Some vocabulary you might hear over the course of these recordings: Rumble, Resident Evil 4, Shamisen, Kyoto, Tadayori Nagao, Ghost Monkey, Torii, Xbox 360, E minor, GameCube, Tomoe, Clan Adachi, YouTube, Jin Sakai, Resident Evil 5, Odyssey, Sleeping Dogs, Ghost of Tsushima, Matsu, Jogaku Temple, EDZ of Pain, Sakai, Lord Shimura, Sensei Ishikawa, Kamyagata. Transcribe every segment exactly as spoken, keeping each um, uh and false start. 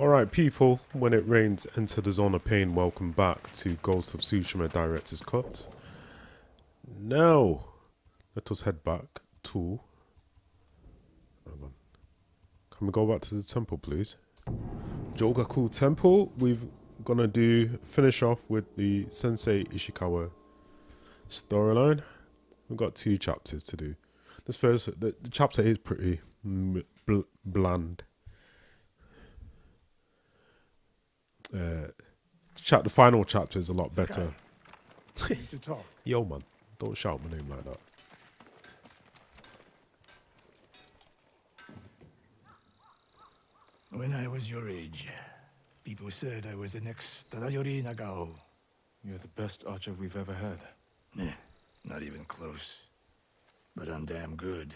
Alright people, when it rains, enter the zone of pain. Welcome back to Ghost of Tsushima Director's Cut. Now, let us head back to... Hang on. Can we go back to the temple, please? Jogaku Temple. We've gonna do... finish off with the Sensei Ishikawa storyline. We've got two chapters to do. This first... The, the chapter is pretty bl bland. Uh, chat, the final chapter is a lot better. Yo man, don't shout my name like that. When I was your age, people said I was the next Tadayori Nagao. You're the best archer we've ever had. Eh, not even close. But I'm damn good.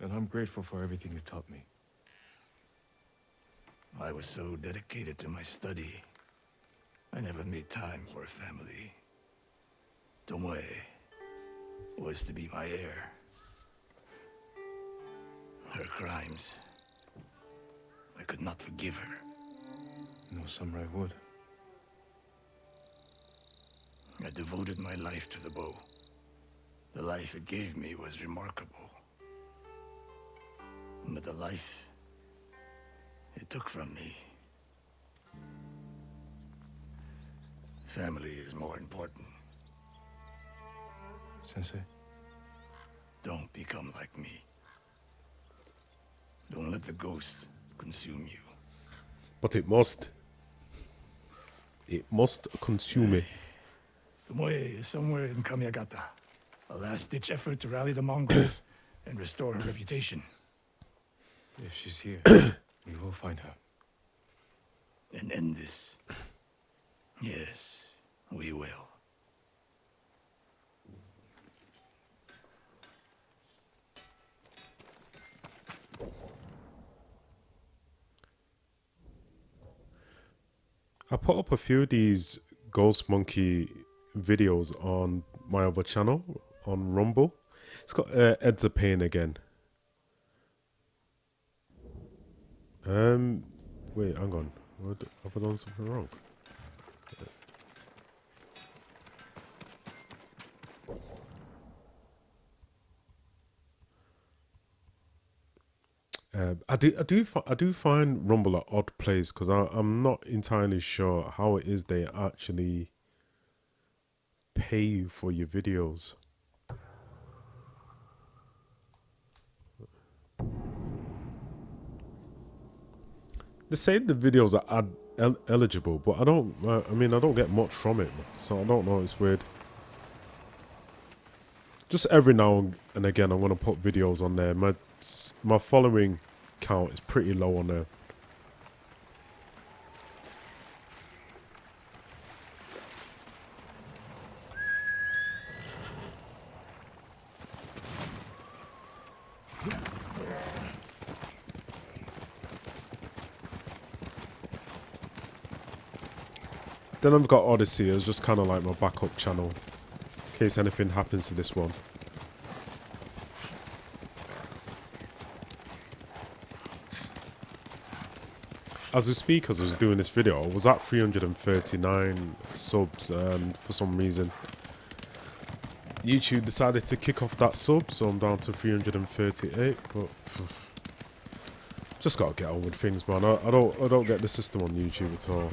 And I'm grateful for everything you taught me. I was so dedicated to my study, I never made time for a family. Tomoe was to be my heir. Her crimes, I could not forgive her. No samurai would. I devoted my life to the bow. The life it gave me was remarkable. But the life it took from me. Family is more important. Sensei? Don't become like me. Don't let the ghost consume you. But it must. It must consume me. Tomoe is somewhere in Kamyagata. A last-ditch effort to rally the Mongols and restore her reputation. If she's here... We will find her. And end this. Yes, we will. I put up a few of these Ghost Monkey videos on my other channel, on Rumble. It's got uh, E D Z of Pain again. Um, wait, hang on. What, have I done something wrong? Um, I do, I do, I do find Rumble an odd place because I'm not entirely sure how it is they actually pay you for your videos. They say the videos are ad el eligible, but I don't, uh, I mean, I don't get much from it, so I don't know, it's weird. Just every now and again, I'm going to put videos on there. My, my following count is pretty low on there. Then I've got Odyssey, it's just kind of like my backup channel, in case anything happens to this one. As we speak, as I was doing this video, I was at three hundred thirty-nine subs, and for some reason YouTube decided to kick off that sub, so I'm down to three hundred thirty-eight, but... Phew. Just gotta get on with things, man. I, I, don't, I don't get the system on YouTube at all.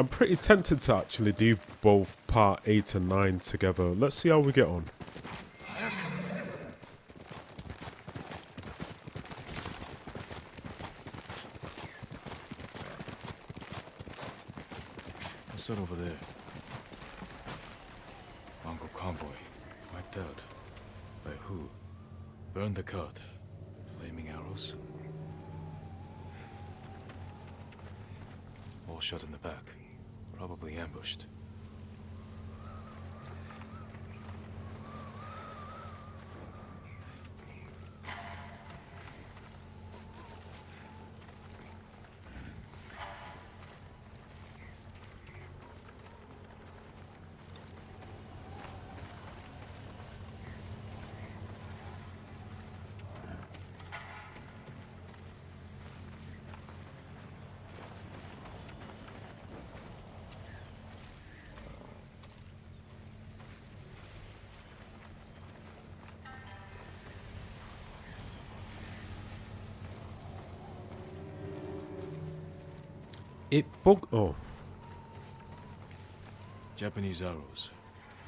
I'm pretty tempted to actually do both part eight and nine together. Let's see how we get on. said over there. Mongol convoy. Wiped out. By who? Burned the cart. Flaming arrows. All shot in the back. Probably ambushed. It poked. Oh. Japanese arrows.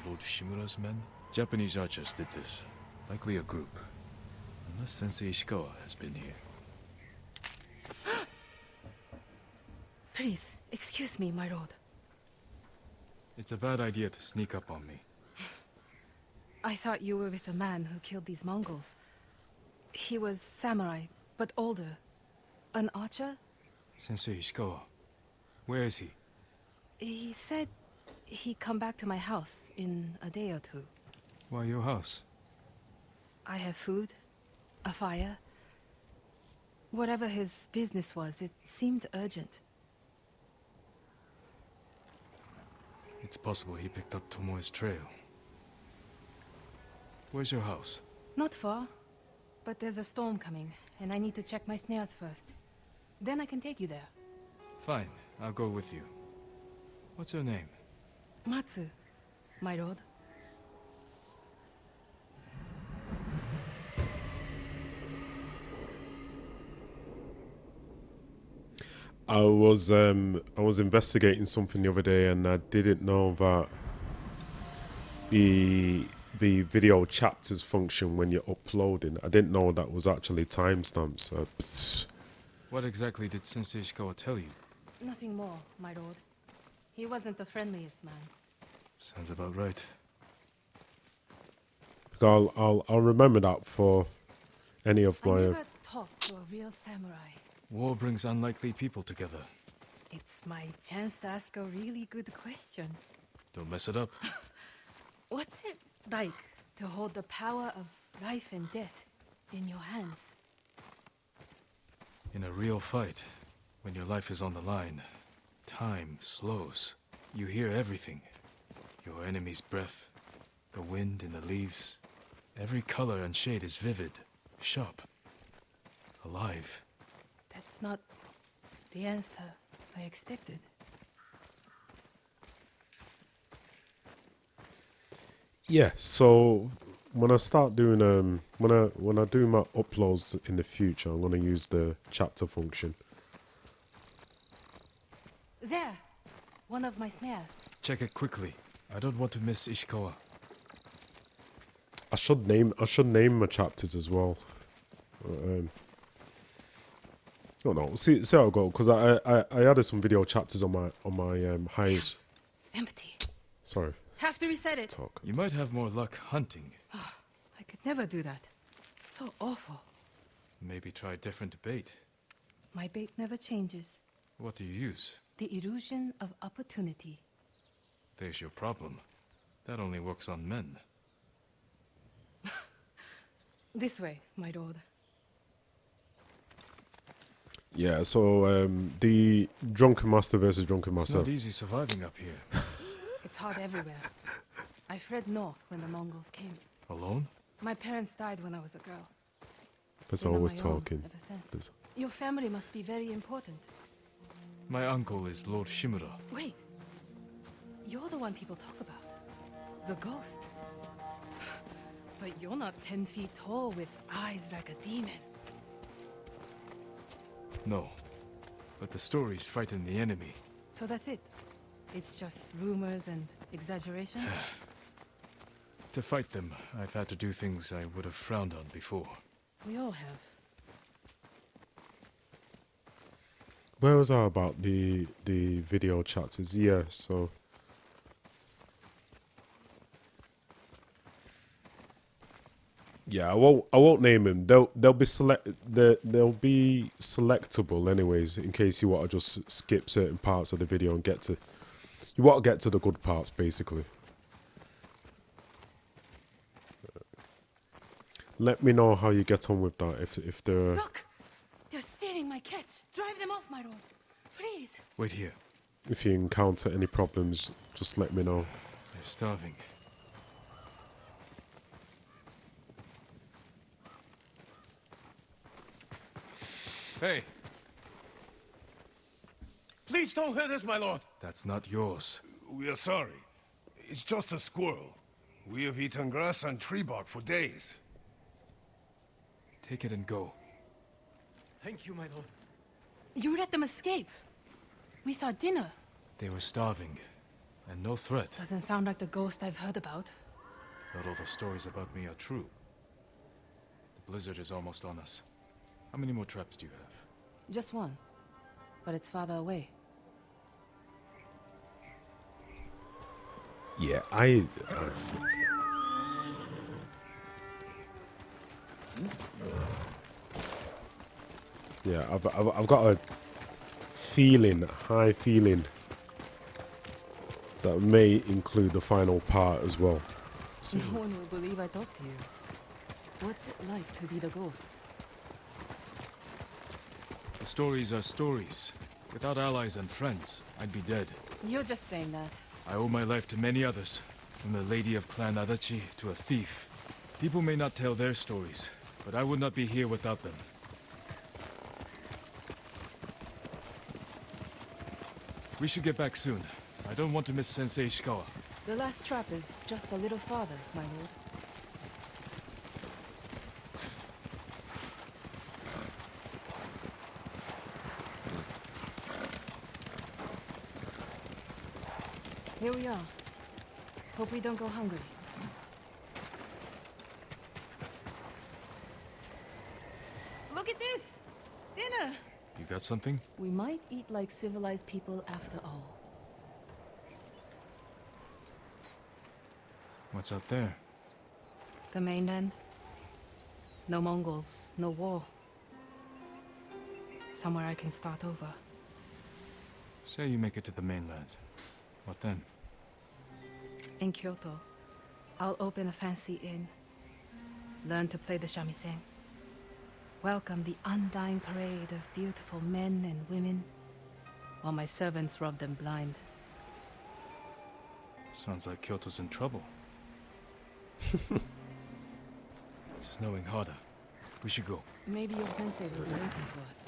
Lord Shimura's men? Japanese archers did this. Likely a group. Unless Sensei Ishikawa has been here. Please, excuse me, my lord. It's a bad idea to sneak up on me. I thought you were with the man who killed these Mongols. He was samurai, but older. An archer? Sensei Ishikawa. Where is he? He said he'd come back to my house in a day or two. Why your house? I have food, a fire. Whatever his business was, it seemed urgent. It's possible he picked up Tomoe's trail. Where's your house? Not far, but there's a storm coming, and I need to check my snares first. Then I can take you there. Fine. I'll go with you. What's her name? Matsu, my lord. I was um I was investigating something the other day, and I didn't know that the the video chapters function when you're uploading. I didn't know that was actually timestamps. Uh, what exactly did Sensei Ishikawa tell you? Nothing more, my lord. He wasn't the friendliest man. Sounds about right. I'll, I'll, I'll remember that for any of my... I never talked to a real samurai. War brings unlikely people together. It's my chance to ask a really good question. Don't mess it up. What's it like to hold the power of life and death in your hands? In a real fight... when your life is on the line, time slows. You hear everything. Your enemy's breath, the wind in the leaves. Every color and shade is vivid, sharp, alive. That's not the answer I expected. Yeah, so when I start doing, um, when I, when I do my uploads in the future, I'm gonna use the chapter function. There! One of my snares. Check it quickly. I don't want to miss Ishikawa. I should name I should name my chapters as well. Um, I don't know. See see how it goes, because I, I I added some video chapters on my on my um highs. Empty. Sorry. Have to reset it. Talk. You might have more luck hunting. Oh, I could never do that. So awful. Maybe try a different bait. My bait never changes. What do you use? The illusion of opportunity. There's your problem. That only works on men. This way, my lord. Yeah, so um, the drunken master versus drunken master. It's not easy surviving up here. It's hard everywhere. I fled north when the Mongols came. Alone? My parents died when I was a girl. That's always talking. Ever since. Your family must be very important. My uncle is Lord Shimura. Wait. You're the one people talk about. The ghost. But you're not ten feet tall with eyes like a demon. No. But the stories frighten the enemy. So that's it? It's just rumors and exaggeration? To fight them, I've had to do things I would have frowned on before. We all have. Where was I about the the video chapters? Yeah, so yeah, I won't I won't name him. They'll they'll be select they they'll be selectable anyways, in case you want to just skip certain parts of the video and get to you want to get to the good parts basically. Let me know how you get on with that. If if they're look, they're stealing my cat. Drive them off my road, please. Wait here. If you encounter any problems, just let me know. They're starving. Hey! Please don't hurt us, my lord! That's not yours. We are sorry. It's just a squirrel. We have eaten grass and tree bark for days. Take it and go. Thank you, my lord. You let them escape? With our dinner? They were starving. And no threat. Doesn't sound like the ghost I've heard about. Not all the stories about me are true. The blizzard is almost on us. How many more traps do you have? Just one. But it's farther away. Yeah, I... Uh, yeah, I've, I've, I've got a feeling, high feeling, that may include the final part as well. So. No one will believe I talked to you. What's it like to be the ghost? The stories are stories. Without allies and friends, I'd be dead. You're just saying that. I owe my life to many others, from the lady of Clan Adachi to a thief. People may not tell their stories, but I would not be here without them. We should get back soon. I don't want to miss Sensei Ishikawa. The last trap is just a little farther, my lord. Here we are. Hope we don't go hungry. Look at this! Dinner! You got something? We might eat like civilized people after all. What's out there? The mainland. No Mongols, no war. Somewhere I can start over. Say you make it to the mainland. What then? In Kyoto, I'll open a fancy inn, learn to play the shamisen, welcome the undying parade of beautiful men and women, while my servants rob them blind. Sounds like Kyoto's in trouble. It's snowing harder. We should go. Maybe your sensei will be waiting for us.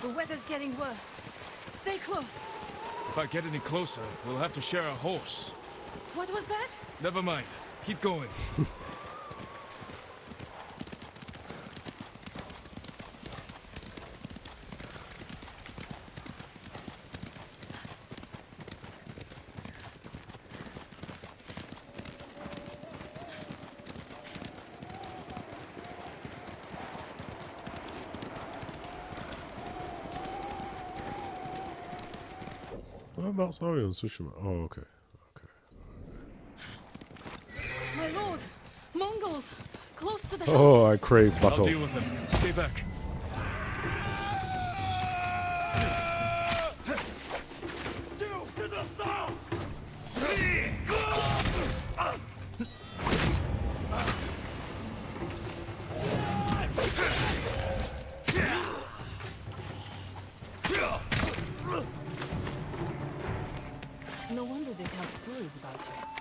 The weather's getting worse. Stay close. If I get any closer, we'll have to share a horse. What was that? Never mind. Keep going. Sorry, on Tsushima. Oh, okay. Okay. My lord, Mongols, close to the house. Oh, I crave battle. I'll deal with them. Stay back.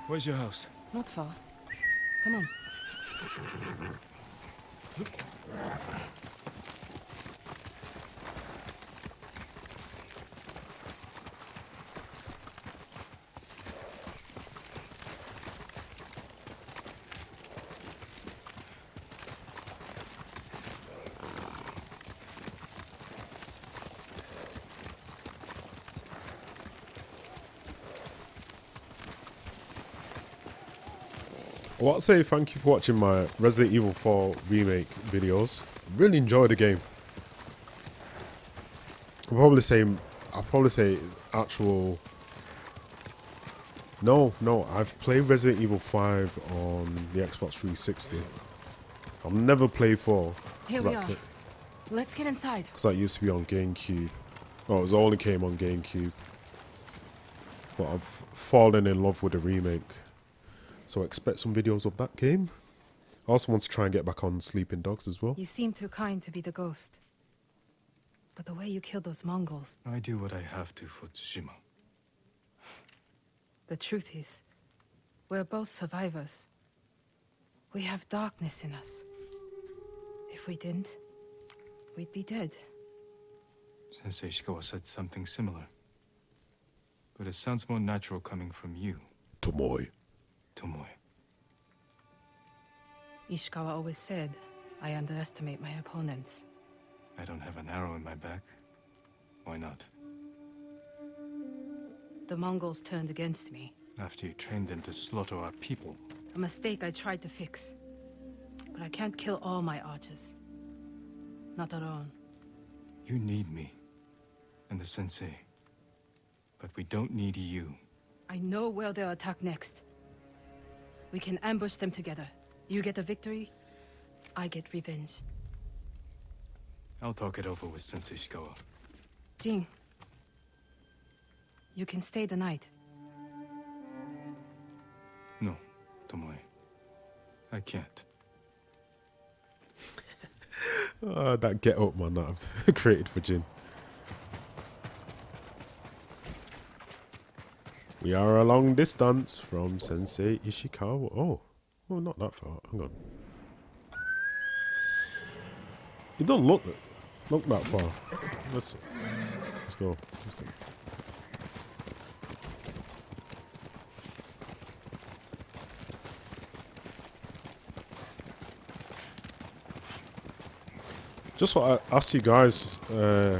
Where's your house? Not far. Come on. Well, I'll say thank you for watching my Resident Evil four remake videos. Really enjoyed the game. I'll probably say, I'll probably say actual... No, no, I've played Resident Evil five on the Xbox three sixty. I've never played four. Here we are. Let's get inside. Because that used to be on GameCube. Oh, it was only came on GameCube. But I've fallen in love with the remake. So expect some videos of that game. I also want to try and get back on Sleeping Dogs as well. You seem too kind to be the ghost. But the way you killed those Mongols... I do what I have to for Tsushima. The truth is, we're both survivors. We have darkness in us. If we didn't, we'd be dead. Sensei Ishikawa said something similar. But it sounds more natural coming from you. Tomoe. Tomoe. Ishikawa always said, I underestimate my opponents. I don't have an arrow in my back. Why not? The Mongols turned against me. After you trained them to slaughter our people. A mistake I tried to fix. But I can't kill all my archers. Not alone. You need me. And the sensei. But we don't need you. I know where they'll attack next. We can ambush them together. You get a victory, I get revenge. I'll talk it over with Sensei Ishikawa. Jing. You can stay the night. No, Tomoe. I can't. Oh, that get up, man, that I've created for Jin. We are a long distance from Sensei Ishikawa. Oh, well, not that far. Hang on. It don't look look that far. Let's let's go. Let's go. Just want to ask you guys a uh,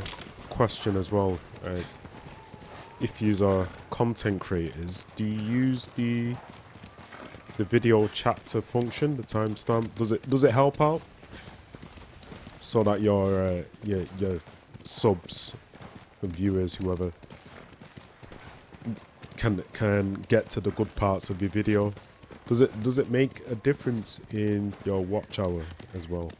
question as well. Uh, if you are content creators, do you use the the video chapter function, the timestamp? Does it does it help out so that your uh, your your subs and viewers, whoever, can can get to the good parts of your video? Does it does it make a difference in your watch hour as well?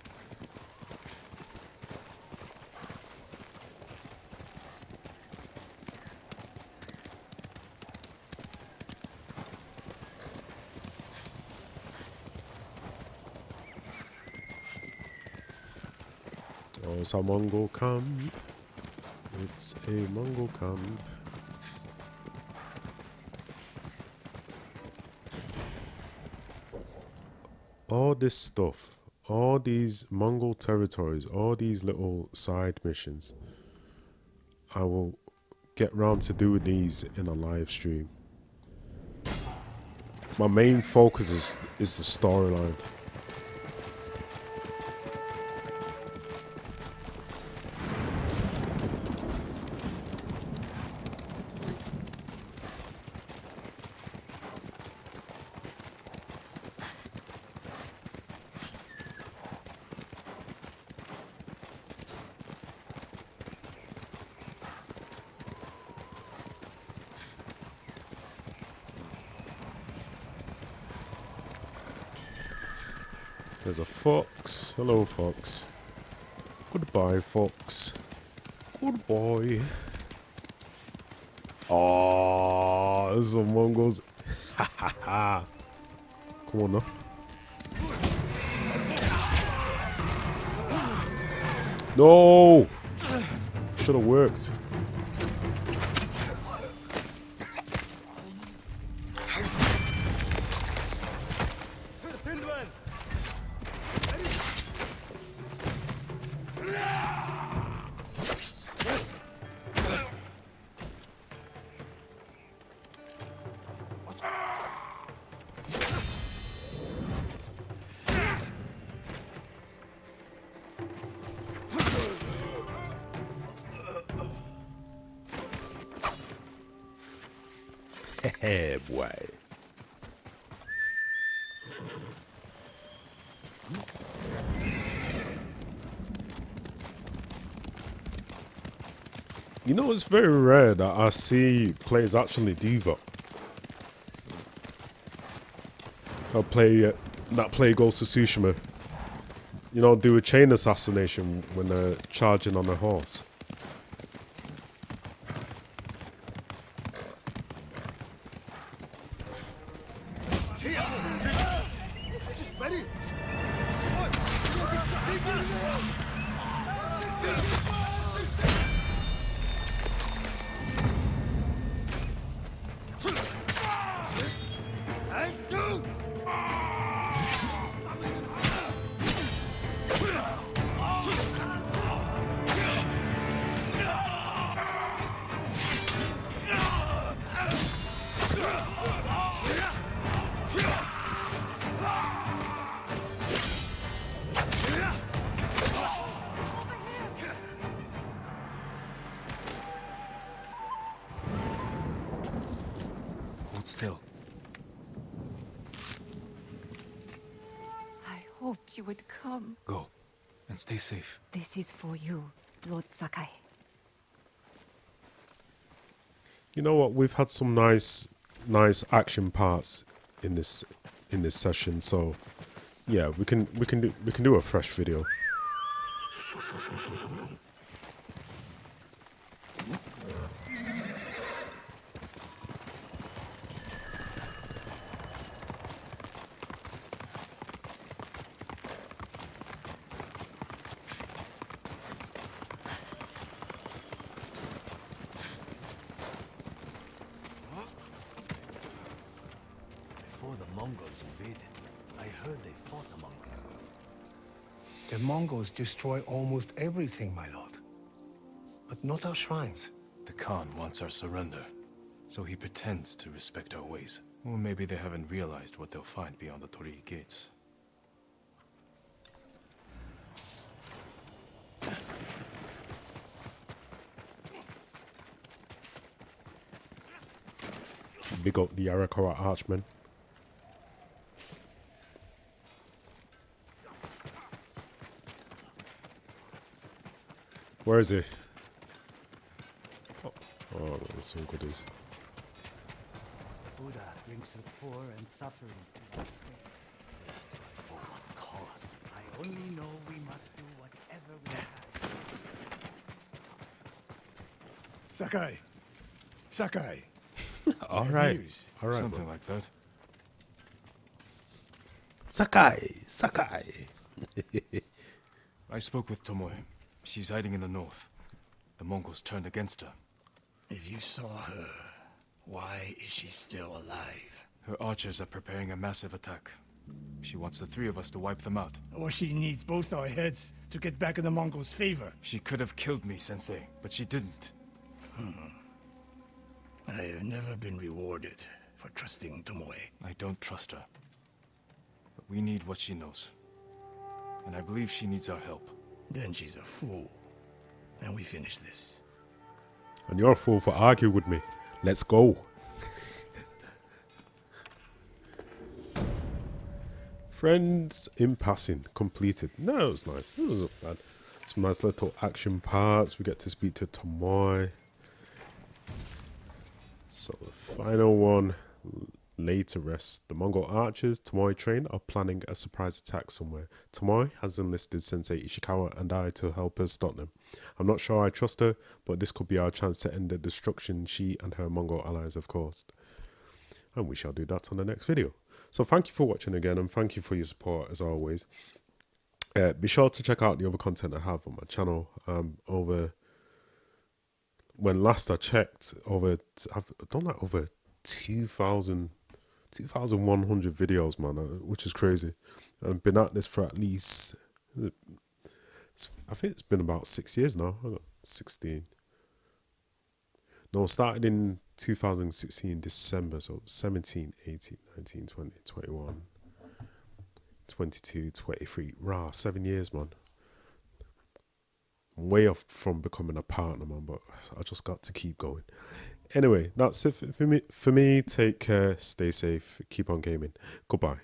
It's a Mongol camp. It's a Mongol camp. All this stuff, all these Mongol territories, all these little side missions. I will get round to doing these in a live stream. My main focus is is the storyline. There's a fox. Hello, fox. Goodbye, fox. Good boy. Oh, there's some Mongols. Ha ha ha. Come on now. No! Should have worked. Boy. You know, it's very rare that I see players actually do that. I'll play uh, that play Ghost of Tsushima. You know, do a chain assassination when they're charging on a horse. Safe. This is for you, Lord Sakai. You know what? We've had some nice, nice action parts in this in this session. So, yeah, we can we can do we can do a fresh video. Destroy almost everything, my lord. But not our shrines. The Khan wants our surrender, so he pretends to respect our ways. Or maybe they haven't realized what they'll find beyond the Torii gates. Big up the Arakawa Archman. Where is he? Oh, oh that's some goodies. Buddha brings the poor and suffering to these things. Yes, but for what cause? I only know we must do whatever we have. Sakai! Sakai! Alright. Alright. Something bro. like that. Sakai! Sakai! I spoke with Tomoe. She's hiding in the north. The Mongols turned against her. If you saw her, why is she still alive? Her archers are preparing a massive attack. She wants the three of us to wipe them out. Or she needs both our heads to get back in the Mongols' favor. She could have killed me, Sensei, but she didn't. Hmm. I have never been rewarded for trusting Tomoe. I don't trust her. But we need what she knows. And I believe she needs our help. Then she's a fool, and we finish this. And you're a fool for arguing with me. Let's go. Friends in passing, completed. No, it was nice. It wasn't bad. Some nice little action parts. We get to speak to Tomoe. So the final one. Lay to rest. The Mongol archers Tomoe train are planning a surprise attack somewhere. Tomoe has enlisted Sensei Ishikawa and I to help her stop them. I'm not sure I trust her, but this could be our chance to end the destruction she and her Mongol allies have caused. And we shall do that on the next video. So thank you for watching again, and thank you for your support as always. Uh, be sure to check out the other content I have on my channel. Um, over when last I checked, over I've done like over two thousand. two thousand one hundred videos, man, which is crazy. I've been at this for at least, I think it's been about six years now. I got sixteen. No, started in two thousand sixteen, December, so seventeen, eighteen, nineteen, twenty, twenty-one, twenty-two, twenty-three. Rah, seven years, man. I'm way off from becoming a partner, man, but I just got to keep going. Anyway, that's it for me. For me, take care, stay safe, keep on gaming. Goodbye.